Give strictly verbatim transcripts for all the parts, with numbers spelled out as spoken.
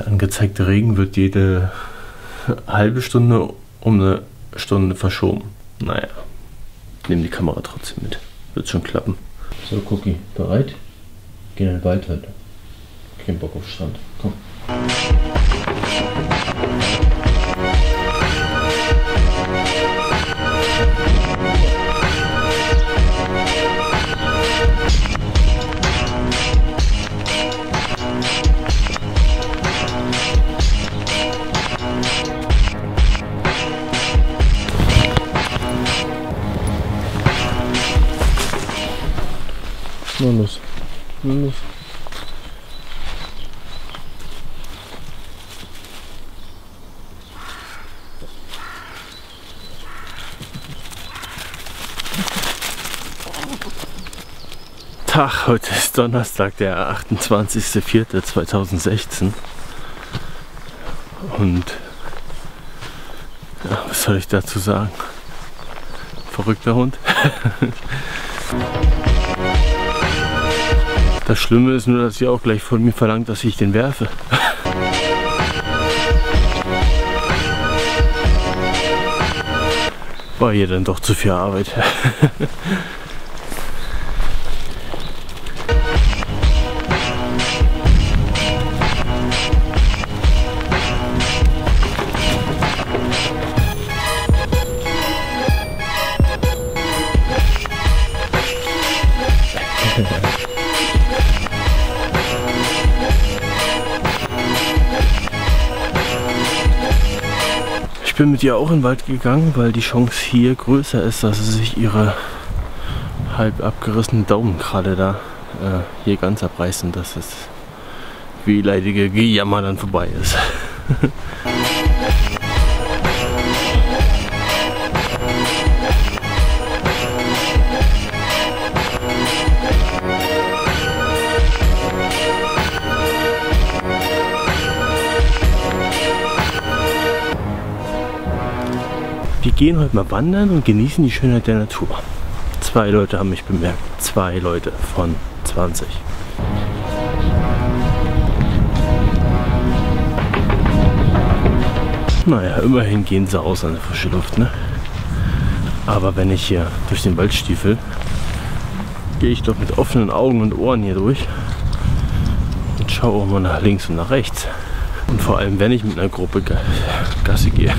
Der angezeigte Regen wird jede halbe Stunde um eine Stunde verschoben. Naja, nehmen die Kamera trotzdem mit. Wird schon klappen. So, Cookie, bereit? Gehen in den Wald heute. Kein Bock auf Strand. Komm. Na los, na los. Tag, heute ist Donnerstag, der achtundzwanzigste vierten zweitausendsechzehn. Und ja, was soll ich dazu sagen? Verrückter Hund. Das Schlimme ist nur, dass sie auch gleich von mir verlangt, dass ich den werfe. War hier dann doch zu viel Arbeit. Ich bin mit ihr auch in den Wald gegangen, weil die Chance hier größer ist, dass sie sich ihre halb abgerissenen Daumen gerade da äh, hier ganz abreißt und dass das wehleidige Gejammer dann vorbei ist. Wir gehen heute mal wandern und genießen die Schönheit der Natur. Zwei Leute haben mich bemerkt. Zwei Leute von zwanzig. Naja, immerhin gehen sie raus an die frische Luft, ne? Aber wenn ich hier durch den Wald stiefel, gehe ich doch mit offenen Augen und Ohren hier durch und schaue auch mal nach links und nach rechts. Und vor allem, wenn ich mit einer Gruppe Gassi gehe.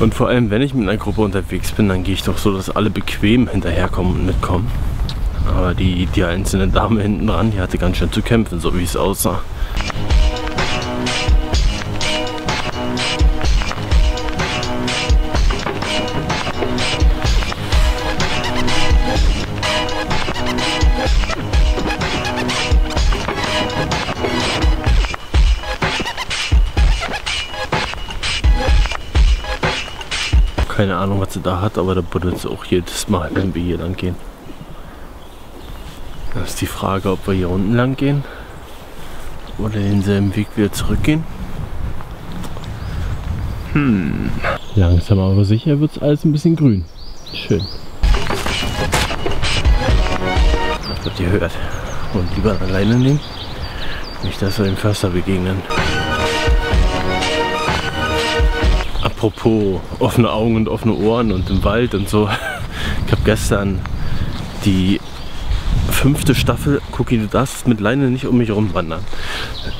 Und vor allem, wenn ich mit einer Gruppe unterwegs bin, dann gehe ich doch so, dass alle bequem hinterherkommen und mitkommen. Aber die, die einzelne Dame hinten dran, die hatte ganz schön zu kämpfen, so wie es aussah. Keine Ahnung, was sie da hat, aber da buddelt es auch jedes Mal, wenn wir hier lang gehen. Da ist die Frage, ob wir hier unten lang gehen oder denselben Weg wieder zurückgehen. Hm. Langsam aber sicher wird es alles ein bisschen grün. Schön. Das habt ihr gehört. Und lieber alleine nehmen. Nicht, dass wir dem Förster begegnen. Apropos offene Augen und offene Ohren und im Wald und so. Ich habe gestern die fünfte Staffel, Cookie, du darfst mit Leine nicht um mich rumwandern.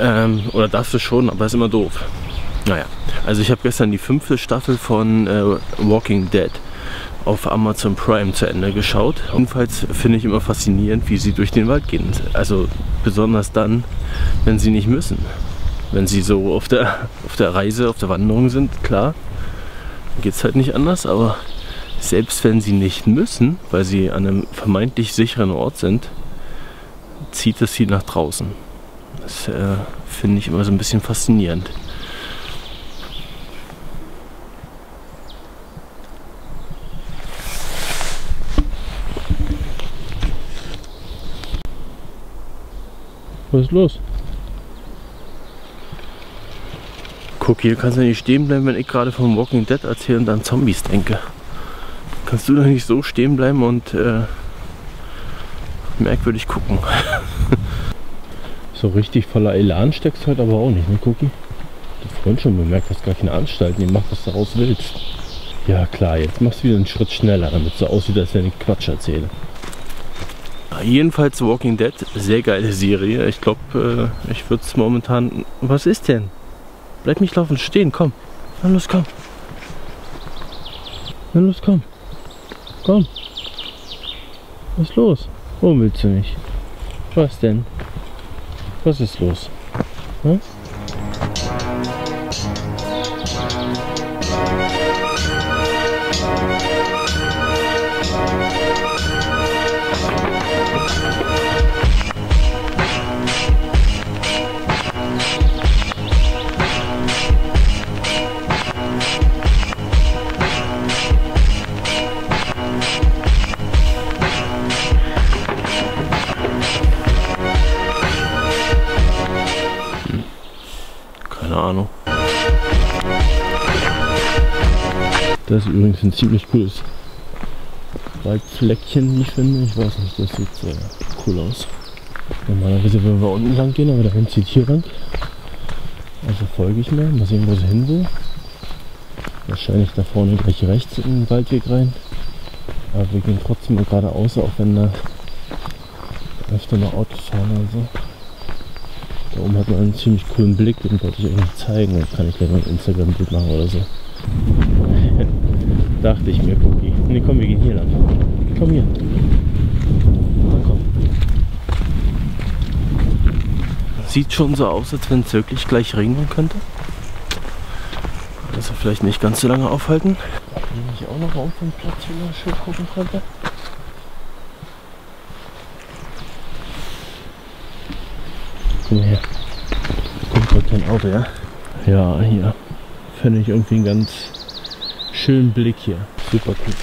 Ähm, oder darfst du schon, aber ist immer doof. Naja, also ich habe gestern die fünfte Staffel von äh, Walking Dead auf Amazon Prime zu Ende geschaut. Jedenfalls finde ich immer faszinierend, wie sie durch den Wald gehen. Also besonders dann, wenn sie nicht müssen. Wenn sie so auf der, auf der Reise, auf der Wanderung sind, klar. Geht es halt nicht anders, aber selbst wenn sie nicht müssen, weil sie an einem vermeintlich sicheren Ort sind, zieht es sie nach draußen. Das äh, finde ich immer so ein bisschen faszinierend. Was ist los? Guck, hier kannst du nicht stehen bleiben, wenn ich gerade vom Walking Dead erzähle und an Zombies denke. Kannst du doch nicht so stehen bleiben und äh, merkwürdig gucken. So richtig voller Elan steckst heute aber auch nicht, ne Cookie? Du hast vorhin schon bemerkt, dass gar keine Anstalten, ihr macht, was du daraus willst. Ja klar, jetzt machst du wieder einen Schritt schneller, damit es so aussieht, als wenn ich Quatsch erzähle. Jedenfalls Walking Dead, sehr geile Serie. Ich glaube, äh, ich würde es momentan... Was ist denn? Bleib nicht laufen stehen, komm. Na los, komm. Na los, komm. Komm. Was ist los? Warum willst du nicht? Was denn? Was ist los? Hm? Das ist übrigens ein ziemlich cooles Waldfleckchen, wie ich finde. Ich weiß nicht, das sieht sehr cool aus. Normalerweise würden wir unten lang gehen, aber da hinten zieht hier lang. Also folge ich mir, mal sehen, wo sie hin will. Wahrscheinlich da vorne gleich rechts in den Waldweg rein. Aber wir gehen trotzdem mal geradeaus, auch wenn da öfter mal Autos fahren oder so. Da oben hat man einen ziemlich coolen Blick, den wollte ich euch nicht zeigen. Dann kann ich gleich mal ein Instagram-Bild machen oder so. Dachte ich mir, Cookie. Ne, komm, wir gehen hier lang. Komm hier. Na, komm. Sieht schon so aus, als wenn es wirklich gleich regnen könnte. Also vielleicht nicht ganz so lange aufhalten. Wenn ich auch noch auf den Platz hier schön gucken konnte. Komm her. Da kommt heute kein Auto, ja? Ja, hier. Finde ich irgendwie einen ganz schönen Blick hier. Super cool.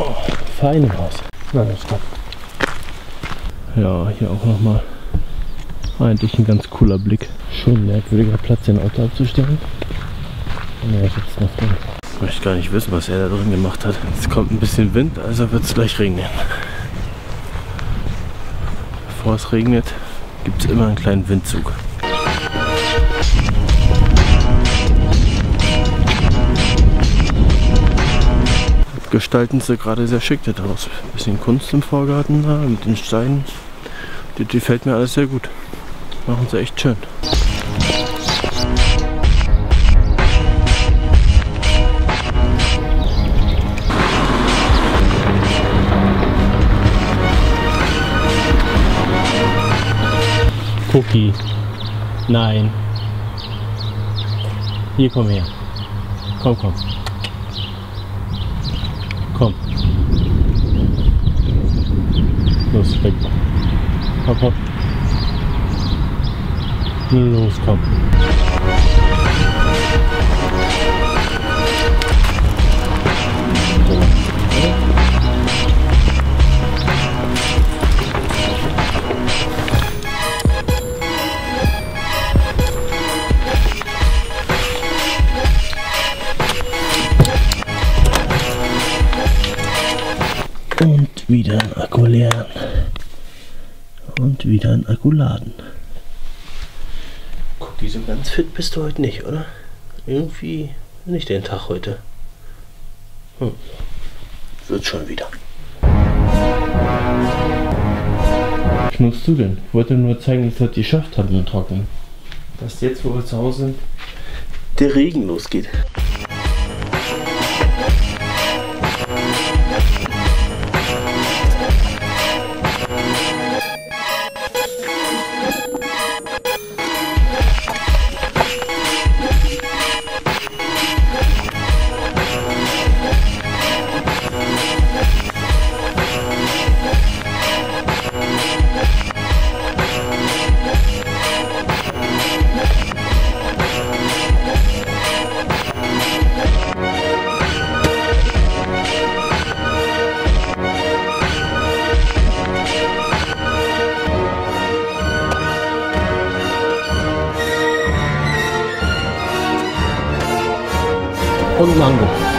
Oh, fein im Haus. Na, das kommt. Ja, hier auch nochmal. Eigentlich ein ganz cooler Blick. Schon merkwürdiger Platz, den Auto abzustellen. Ja, jetzt noch drin. Ich möchte gar nicht wissen, was er da drin gemacht hat. Es kommt ein bisschen Wind, also wird es gleich regnen. Bevor es regnet, gibt es immer einen kleinen Windzug. Gestalten sie gerade sehr schick daraus. Ein bisschen Kunst im Vorgarten da, mit den Steinen. Die, die gefällt mir alles sehr gut. Machen sie echt schön. Cookie. Nein. Hier, komm her. Komm, komm. Komm. Los, weg. Hopp, hopp. Los, komm. Wieder ein Akku leeren und wieder ein Akku laden. Cookie, so ganz fit bist du heute nicht, oder? Irgendwie nicht den Tag heute. Hm. Wird schon wieder. Was nutzt du denn? Ich wollte nur zeigen, dass wir es geschafft haben im Trocknen. Dass jetzt, wo wir zu Hause sind, der Regen losgeht. Und Mango.